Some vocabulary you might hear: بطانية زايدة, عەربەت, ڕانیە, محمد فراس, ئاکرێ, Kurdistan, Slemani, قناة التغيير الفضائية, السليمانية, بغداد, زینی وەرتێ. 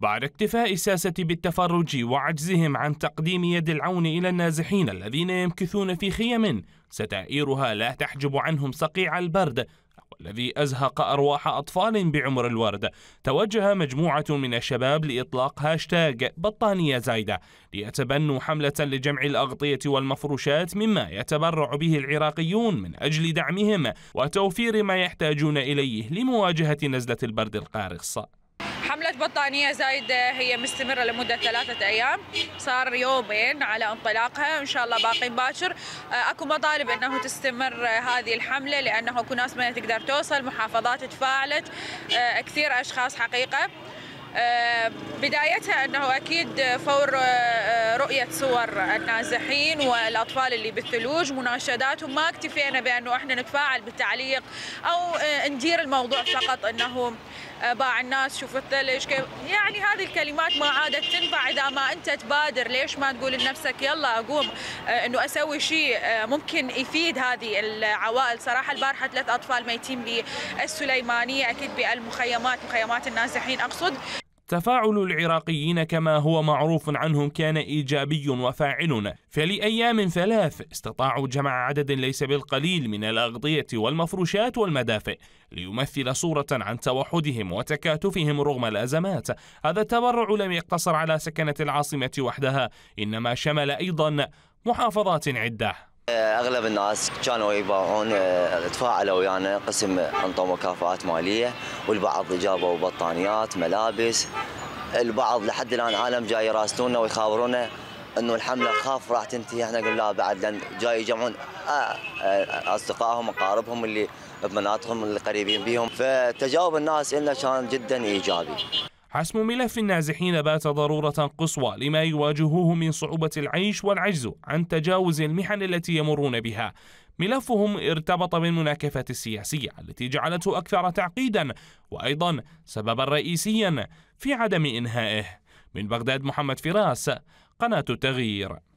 بعد اكتفاء الساسة بالتفرج وعجزهم عن تقديم يد العون إلى النازحين الذين يمكثون في خيم ستائرها لا تحجب عنهم صقيع البرد الذي أزهق أرواح أطفال بعمر الورد. توجه مجموعة من الشباب لإطلاق هاشتاج بطانية زايدة ليتبنوا حملة لجمع الأغطية والمفروشات مما يتبرع به العراقيون من أجل دعمهم وتوفير ما يحتاجون إليه لمواجهة نزلة البرد القارص. حملة بطانية زايدة هي مستمرة لمدة 3 أيام، صار يومين على انطلاقها، إن شاء الله باقي باكر. أكو مطالب أنه تستمر هذه الحملة لأنه أكو ناس ما تقدر توصل، محافظات تفاعلت، كثير أشخاص حقيقة. بدايتها أنه أكيد فور رؤية صور النازحين والأطفال اللي بالثلوج مناشداتهم، ما اكتفينا بأنه احنا نتفاعل بالتعليق أو ندير الموضوع فقط أنه باع الناس شوف الثلج، يعني هذه الكلمات ما عادت تنفع. إذا ما أنت تبادر ليش ما تقول لنفسك يلا أقوم أنه أسوي شيء ممكن يفيد هذه العوائل؟ صراحة البارحة 3 أطفال ميتين بالسليمانية، أكيد بالمخيمات، مخيمات النازحين أقصد. تفاعل العراقيين كما هو معروف عنهم كان إيجابي وفاعل، فلأيام 3 استطاعوا جمع عدد ليس بالقليل من الأغطية والمفروشات والمدافئ ليمثل صورة عن توحدهم وتكاتفهم رغم الأزمات. هذا التبرع لم يقتصر على سكنة العاصمة وحدها، إنما شمل أيضا محافظات عدة. اغلب الناس كانوا يباعون، تفاعلوا ويانا، يعني قسم انطوا مكافآت ماليه، والبعض جابوا بطانيات، ملابس، البعض لحد الان عالم جاي يراسلونا ويخابرونا انه الحمله خاف راح تنتهي، احنا قلنا لا بعد، لان جاي يجمعون اصدقائهم واقاربهم اللي بمناطقهم اللي قريبين بهم، فتجاوب الناس لنا كان جدا ايجابي. حسم ملف النازحين بات ضرورة قصوى لما يواجهوه من صعوبة العيش والعجز عن تجاوز المحن التي يمرون بها. ملفهم ارتبط بالمناكفة السياسية التي جعلته أكثر تعقيدا وأيضا سببا رئيسيا في عدم إنهائه. من بغداد، محمد فراس، قناة التغيير.